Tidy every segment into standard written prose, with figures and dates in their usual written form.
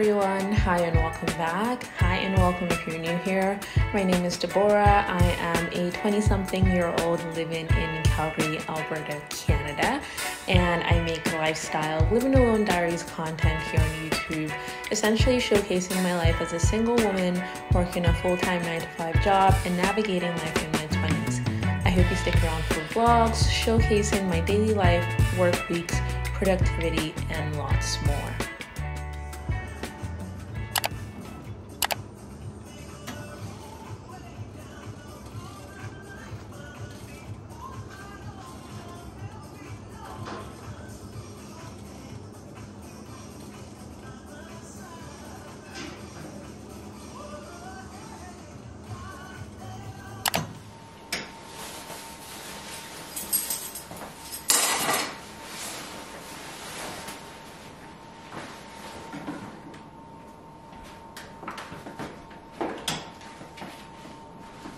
everyone. Hi and welcome back. Hi and welcome if you're new here. My name is Deborah. I am a 20-something-year-old living in Calgary, Alberta, Canada, and I make lifestyle living alone diaries content here on YouTube, essentially showcasing my life as a single woman working a full-time 9-to-5 job and navigating life in my 20s. I hope you stick around for vlogs showcasing my daily life, work weeks, productivity, and lots more.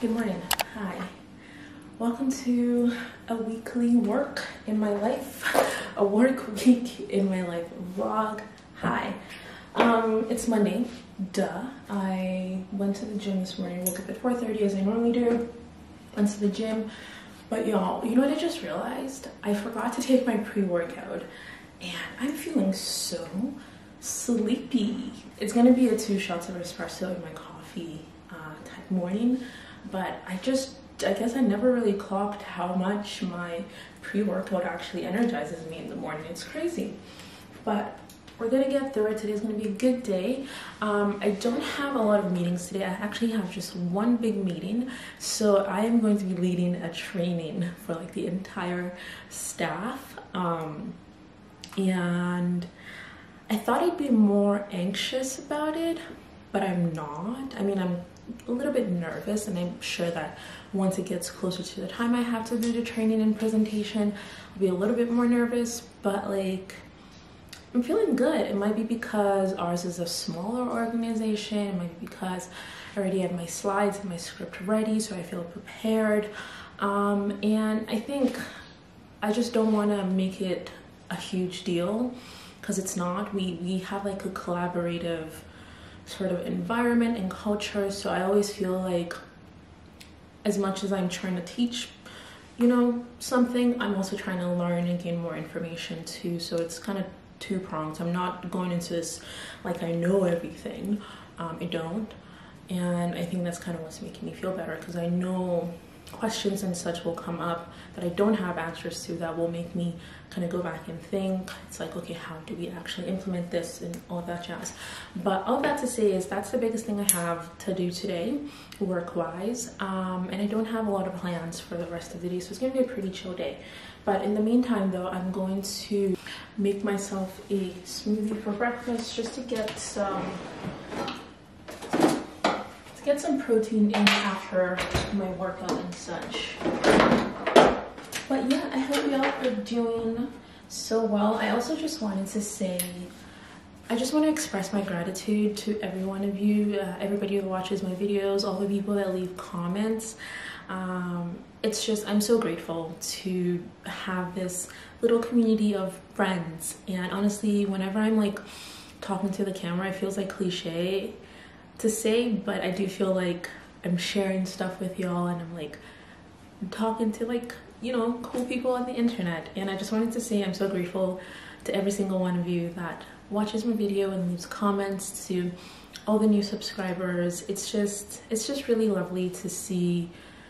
Good morning. Hi. Welcome to a weekly work in my life, a work week in my life vlog. Hi. It's Monday. Duh. I went to the gym this morning. Woke up at 4:30 as I normally do. Went to the gym. But y'all, you know what I just realized? I forgot to take my pre-workout and I'm feeling so sleepy. It's going to be a 2 shots of espresso in my coffee type morning. But I guess I never really clocked how much my pre-workout actually energizes me in the morning. It's crazy. But we're going to get through it. Today's going to be a good day. I don't have a lot of meetings today. I actually have just one big meeting. So I am going to be leading a training for like the entire staff. And I thought I'd be more anxious about it, but I'm not. I mean, I'm a little bit nervous, and I'm sure that once it gets closer to the time I have to do the training and presentation, I'll be a little bit more nervous, but like I'm feeling good. It might be because ours is a smaller organization. It might be because I already had my slides and my script ready, so I feel prepared. And I think I just don't want to make it a huge deal, because it's not. We have like a collaborative sort of environment and culture, so I always feel like as much as I'm trying to teach, you know, something, I'm also trying to learn and gain more information too, so it's kind of two-pronged. I'm not going into this like I know everything. I don't, and I think that's kind of what's making me feel better, because I know questions and such will come up that I don't have answers to, that will make me kind of go back and think. It's like, okay, how do we actually implement this and all that jazz. But all that to say is that's the biggest thing I have to do today work-wise, and I don't have a lot of plans for the rest of the day, so it's gonna be a pretty chill day. But in the meantime though, I'm going to make myself a smoothie for breakfast just to get some protein in after my workout and such. But yeah, I hope y'all are doing so well. I also just wanted to say, I just want to express my gratitude to every one of you, everybody who watches my videos, all the people that leave comments. It's just, I'm so grateful to have this little community of friends. And honestly, whenever I'm like talking to the camera, it feels like cliche to say, but I do feel like I'm sharing stuff with y'all, and I'm like talking to, like, you know, cool people on the internet. And I just wanted to say I'm so grateful to every single one of you that watches my video and leaves comments, to all the new subscribers. It's just really lovely to see,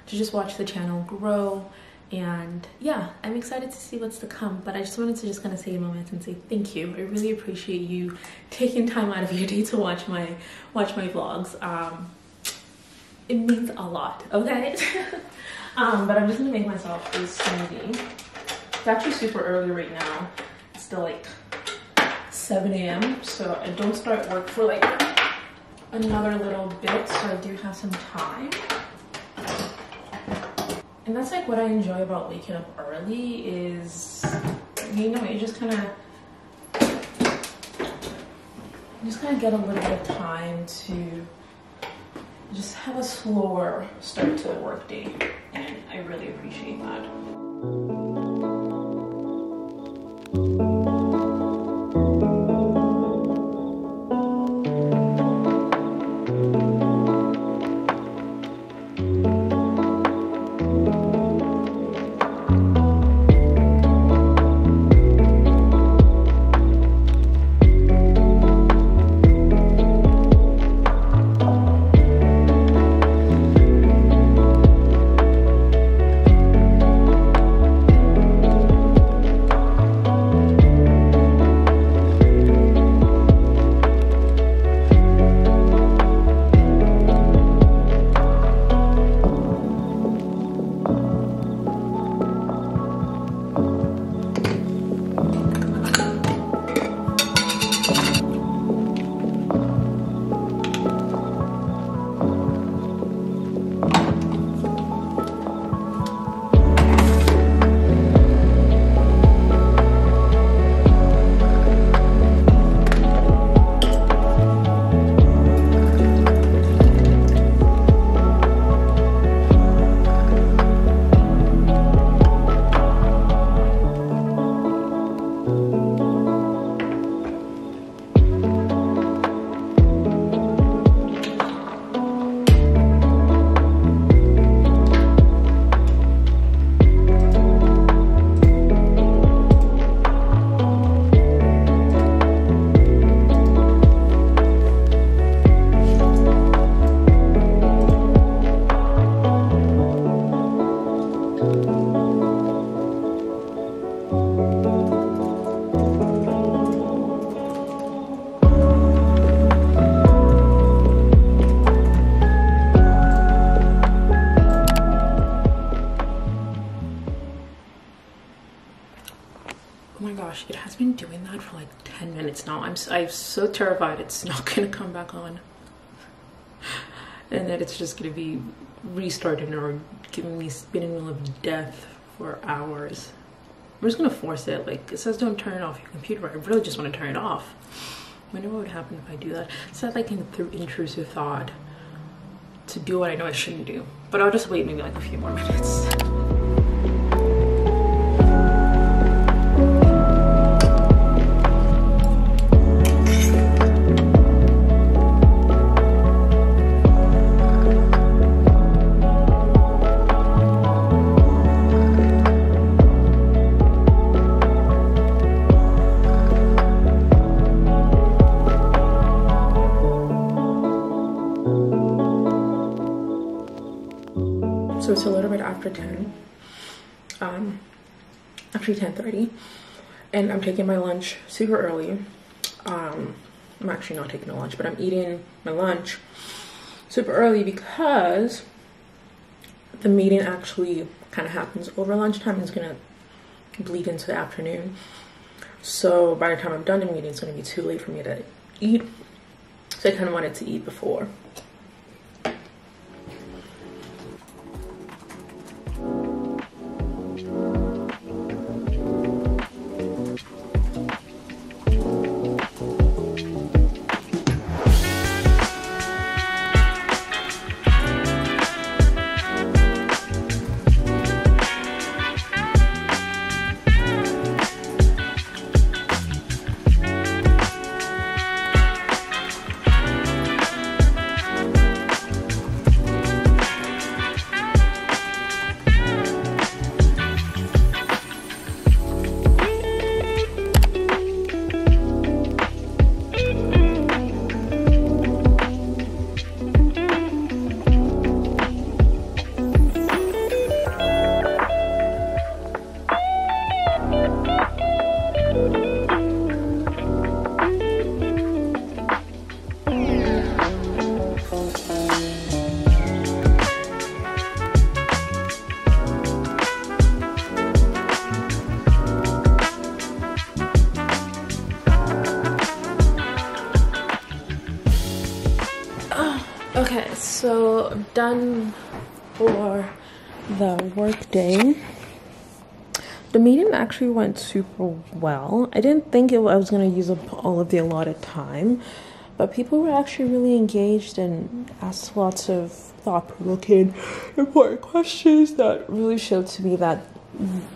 to just watch the channel grow. And yeah, I'm excited to see what's to come, but I just wanted to just kind of take a moment and say thank you. I really appreciate you taking time out of your day to watch my vlogs. It means a lot, okay? But I'm just gonna make myself a smoothie. It's actually super early right now. It's still like 7 AM, so I don't start work for like another little bit, so I do have some time. And that's like what I enjoy about waking up early, is, you know, you just kind of get a little bit of time to just have a slower start to the workday, and I really appreciate that. it's now. I'm so terrified it's not going to come back on. And that it's just going to be restarting or giving me spinning wheel of death for hours. I'm just going to force it. Like, it says don't turn it off your computer. I really just want to turn it off. I wonder what would happen if I do that. It's not like through intrusive thought to do what I know I shouldn't do. But I'll just wait maybe like a few more minutes. It's a little bit after 10, actually 10:30, and I'm taking my lunch super early. I'm actually not taking a lunch, but I'm eating my lunch super early because the meeting actually kind of happens over lunchtime. It's gonna bleed into the afternoon, so by the time I'm done the meeting, it's gonna be too late for me to eat, so I kind of wanted to eat before. So I'm done for the work day. The meeting actually went super well. I didn't think I was going to use up all of the allotted time, but people were actually really engaged and asked lots of thought-provoking, important questions that really showed to me that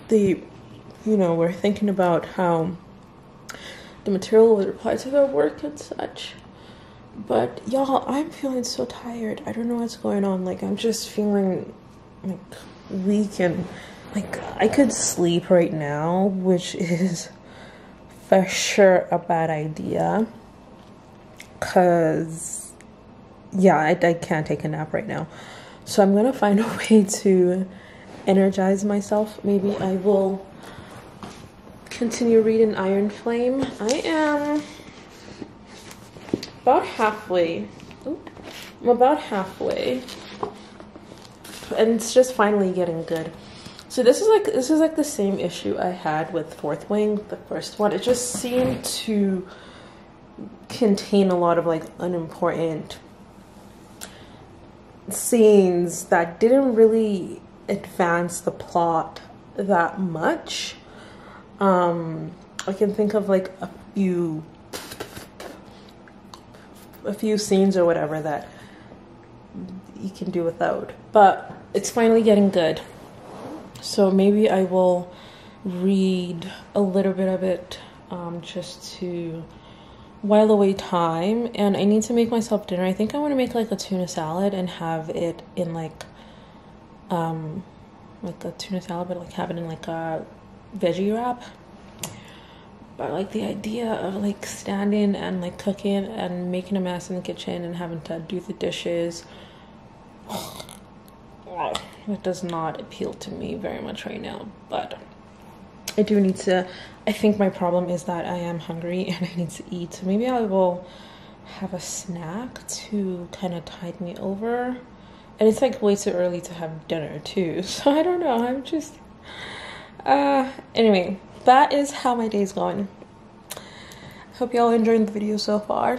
they, you know, were thinking about how the material would apply to their work and such. But y'all, I'm feeling so tired. I don't know what's going on. Like, I'm just feeling like weak and like I could sleep right now, which is for sure a bad idea. Cause yeah, I can't take a nap right now. So I'm gonna find a way to energize myself. Maybe I will continue reading Iron Flame. I am about halfway. I'm about halfway, and it's just finally getting good. So this is like the same issue I had with Fourth Wing, the first one. It just seemed to contain a lot of like unimportant scenes that didn't really advance the plot that much. I can think of like a few scenes or whatever that you can do without, but it's finally getting good. So maybe I will read a little bit of it just to while away time. And I need to make myself dinner. I think I want to make like a tuna salad and have it in like a tuna salad, but like have it in like a veggie wrap. But like the idea of like standing and like cooking and making a mess in the kitchen and having to do the dishes, it does not appeal to me very much right now. But I do need to, I think my problem is that I am hungry and I need to eat. So maybe I will have a snack to kind of tide me over. And it's like way too early to have dinner too. So I don't know, I'm just, anyway. That is how my day's going. Hope y'all enjoyed the video so far.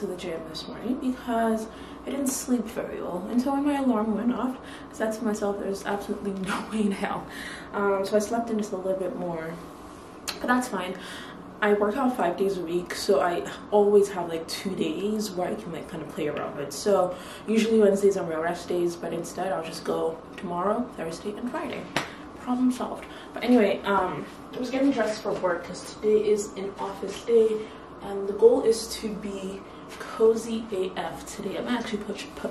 To the gym this morning because I didn't sleep very well, and so when my alarm went off I said to myself there's absolutely no way in hell. So I slept in just a little bit more, but that's fine. I work out 5 days a week, so I always have like 2 days where I can like kind of play around with. So usually Wednesdays are my rest days, but instead I'll just go tomorrow, Thursday and Friday. Problem solved. But anyway, I was getting dressed for work because today is an office day and the goal is to be cozy AF today. I'm actually I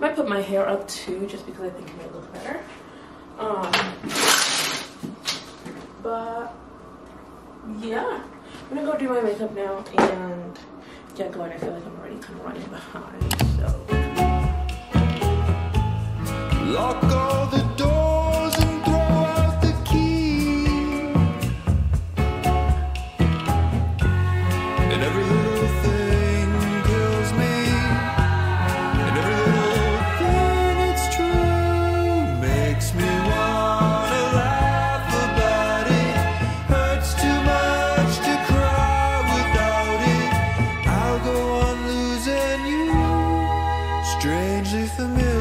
might put my hair up too, just because I think it might look better. But yeah, I'm gonna go do my makeup now and get going. I feel like I'm already kind of running behind. So lock all the doors and throw out the key. And every little thing. Strangely familiar.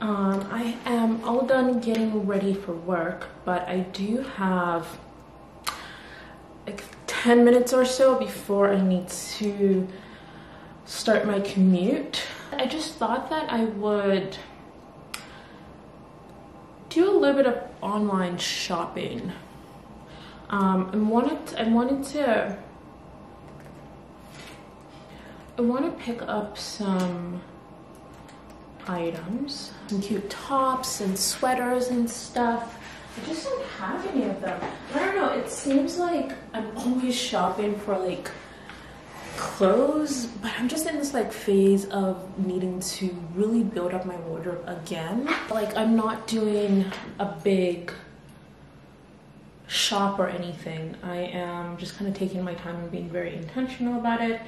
I am all done getting ready for work, but I do have like 10 minutes or so before I need to start my commute. I just thought that I would do a little bit of online shopping. I want to pick up some items, some cute tops and sweaters and stuff. I just don't have any of them. I don't know, it seems like I'm always shopping for like clothes, but I'm just in this like phase of needing to really build up my wardrobe again. Like I'm not doing a big shop or anything. I am just kind of taking my time and being very intentional about it.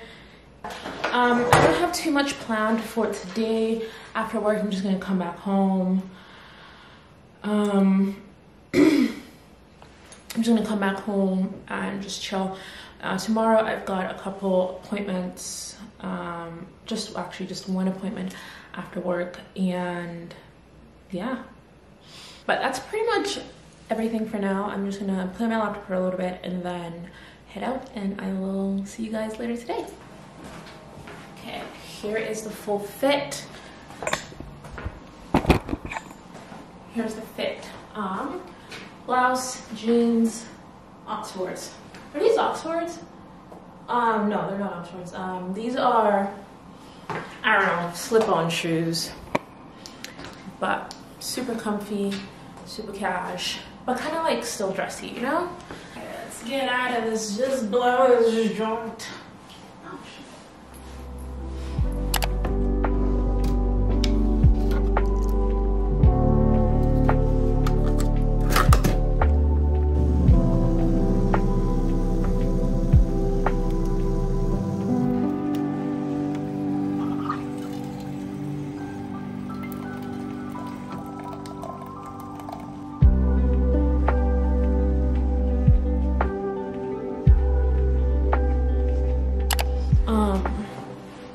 I don't have too much planned for today. After work, I'm just gonna come back home. I'm just gonna come back home and just chill. Tomorrow, I've got a couple appointments. Just one appointment after work, and yeah. But that's pretty much everything for now. I'm just gonna play my laptop for a little bit and then head out, and I will see you guys later today. Okay, here is the full fit. Here's the fit. Blouse, jeans, oxfords. Are these oxfords? No, they're not oxfords. These are, I don't know, slip-on shoes. But super comfy, super cash, but kind of like still dressy, you know? Okay, let's get out of this, just blow this joint.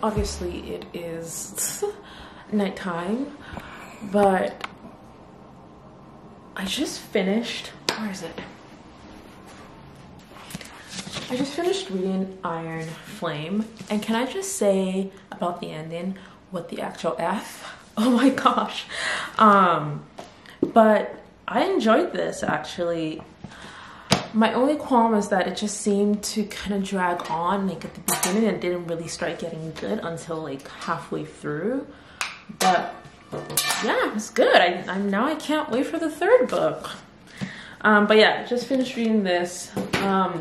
Obviously it is nighttime, but I just finished, where is it? I just finished reading Iron Flame, and can I just say about the ending, what the actual F? Oh my gosh. But I enjoyed this actually. My only qualm is that it just seemed to kind of drag on like at the beginning and didn't really start getting good until like halfway through. But yeah, it was good. Now I can't wait for the third book. But yeah, just finished reading this. I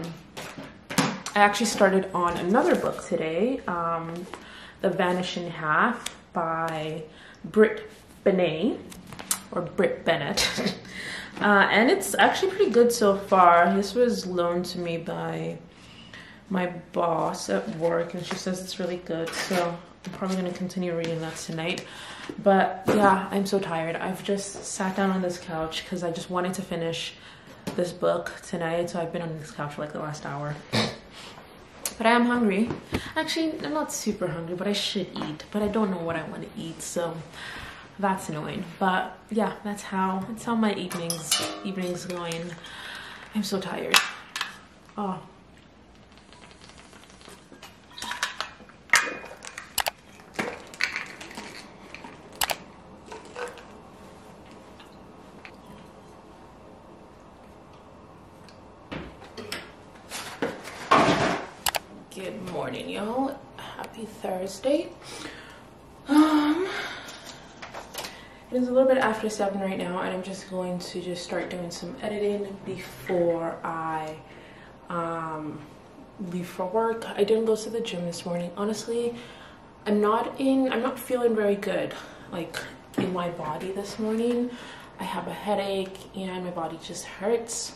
actually started on another book today, The Vanishing Half by Britt Bennett, or Britt Bennett. And it's actually pretty good so far. This was loaned to me by my boss at work, and she says it's really good, so I'm probably going to continue reading that tonight. But yeah, I'm so tired. I've just sat down on this couch because I just wanted to finish this book tonight, so I've been on this couch for like the last hour. But I am hungry. Actually, I'm not super hungry, but I should eat, but I don't know what I want to eat, so that's annoying. But yeah, that's how my evening's going. I'm so tired. Oh, good morning, y'all. Happy Thursday. It's a little bit after 7 right now, and I'm just going to start doing some editing before I leave for work. I didn't go to the gym this morning. Honestly, I'm not feeling very good, like in my body this morning. I have a headache and my body just hurts.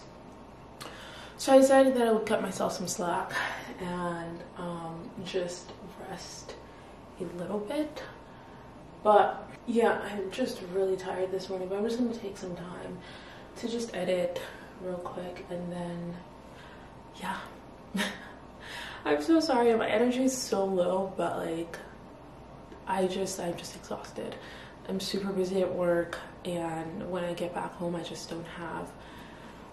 So I decided that I would cut myself some slack and just rest a little bit. But yeah, I'm just really tired this morning, but I'm just going to take some time to just edit real quick, and then, yeah. I'm so sorry, my energy is so low, but like, I'm just exhausted. I'm super busy at work, and when I get back home, I just don't have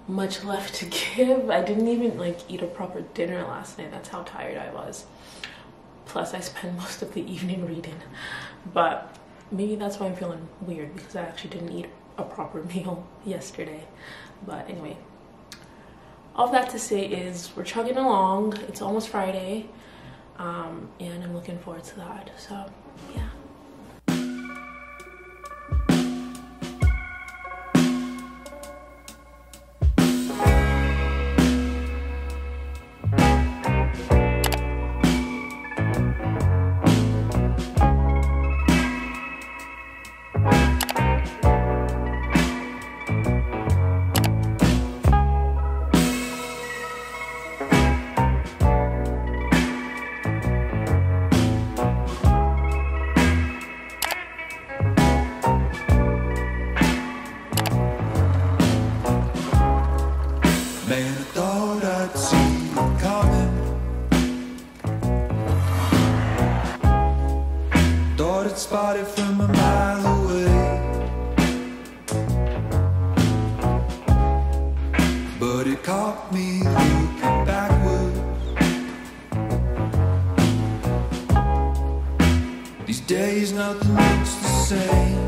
much left to give. I didn't even like eat a proper dinner last night. That's how tired I was. Plus, I spent most of the evening reading. But maybe that's why I'm feeling weird, because I actually didn't eat a proper meal yesterday. But anyway, all that to say is we're chugging along. It's almost Friday, and I'm looking forward to that. So yeah. Spotted from a mile away, but it caught me looking backwards. These days nothing looks the same.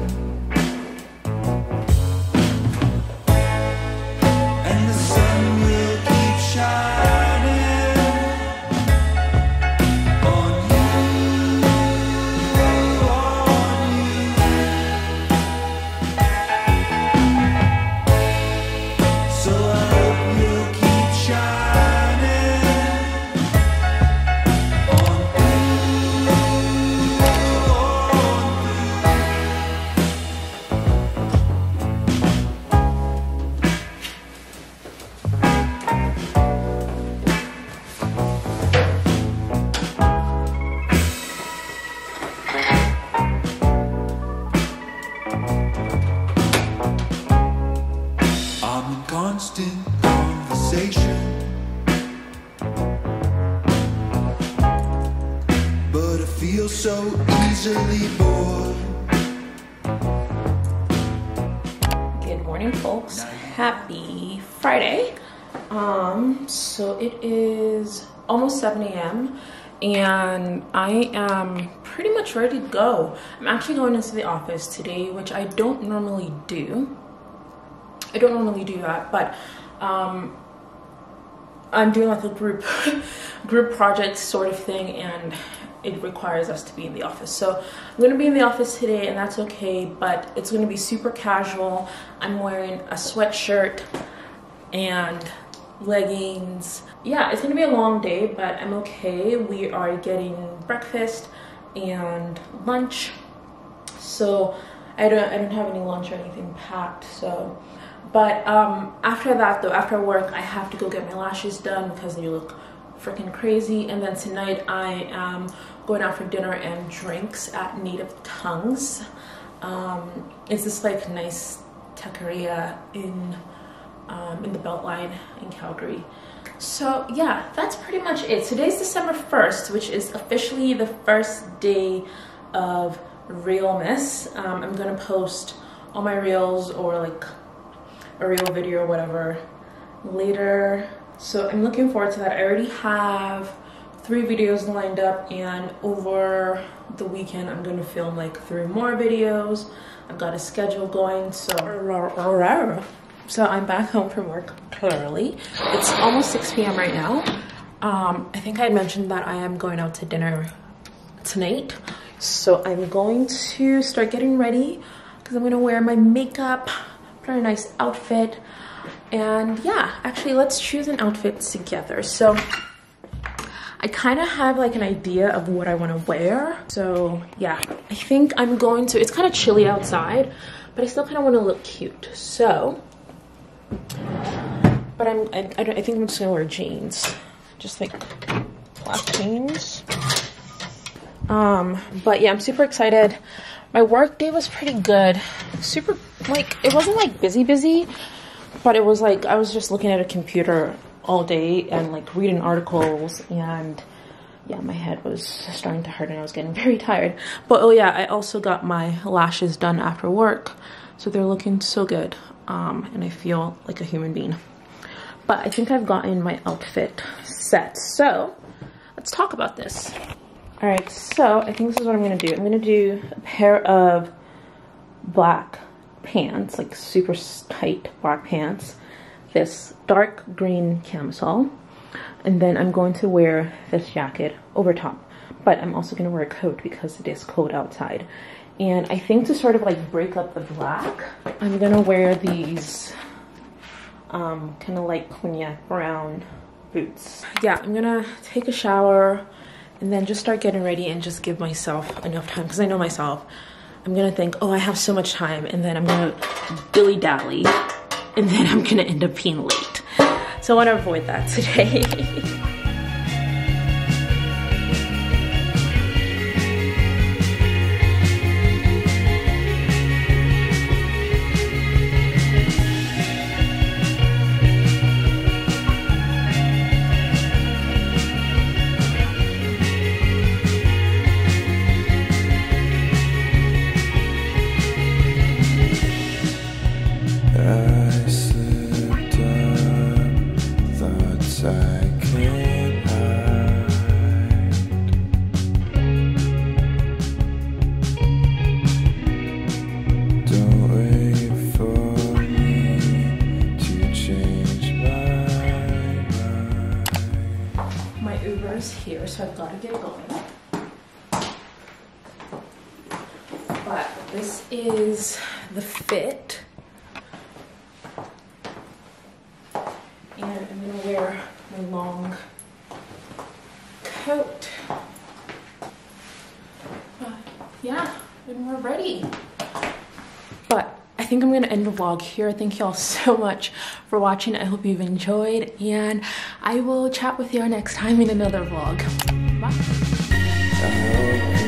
Good morning, folks. Happy Friday. So it is almost 7 a.m. and I am pretty much ready to go. I'm actually going into the office today, which I don't normally do. I don't normally do that, but I'm doing like a group project sort of thing, and it requires us to be in the office. So I'm gonna be in the office today, and that's okay, but it's gonna be super casual. I'm wearing a sweatshirt and leggings. Yeah, it's gonna be a long day, but I'm okay. We are getting breakfast and lunch. So I don't have any lunch or anything packed, so. But after that though, after work, I have to go get my lashes done because they look freaking crazy. And then tonight I am going out for dinner and drinks at Native Tongues. It's this like nice taqueria in the Beltline in Calgary. So yeah, that's pretty much it. Today's December 1st, which is officially the first day of Realness. I'm gonna post all my reels or like a reel video or whatever later. So I'm looking forward to that. I already have 3 videos lined up, and over the weekend I'm gonna film like 3 more videos. I've got a schedule going, so I'm back home from work, clearly. It's almost 6 p.m. right now. I think I had mentioned that I am going out to dinner tonight. So I'm going to start getting ready because I'm gonna wear my makeup, put on a nice outfit. And yeah, actually let's choose an outfit together. So I kind of have like an idea of what I want to wear. So yeah, I think I'm going to, it's kind of chilly outside, but I still kind of want to look cute. So, but I think I'm just gonna wear jeans, just like black jeans. But yeah, I'm super excited. My work day was pretty good. Super, like, it wasn't like busy, but it was like I was just looking at a computer all day and like reading articles and yeah, my head was starting to hurt and I was getting very tired. But oh yeah, I also got my lashes done after work, so they're looking so good. And I feel like a human being. But I think I've gotten my outfit set, so let's talk about this. All right, so I think this is what I'm gonna do. I'm gonna do a pair of black pants, like super tight black pants, this dark green camisole, and then I'm going to wear this jacket over top. But I'm also gonna wear a coat because it is cold outside. And I think to sort of like break up the black, I'm gonna wear these kind of like cognac brown boots. Yeah, I'm gonna take a shower and then just start getting ready and just give myself enough time, because I know myself. I'm gonna think, oh, I have so much time, and then I'm gonna dilly-dally, and then I'm gonna end up being late. So I wanna avoid that today. So I've got to get going. But this is the fit. And I'm going to wear my long coat. But yeah, and we're ready. But I think I'm going to end the vlog here. Thank you all so much for watching. I hope you've enjoyed, and I will chat with you all next time in another vlog. Bye.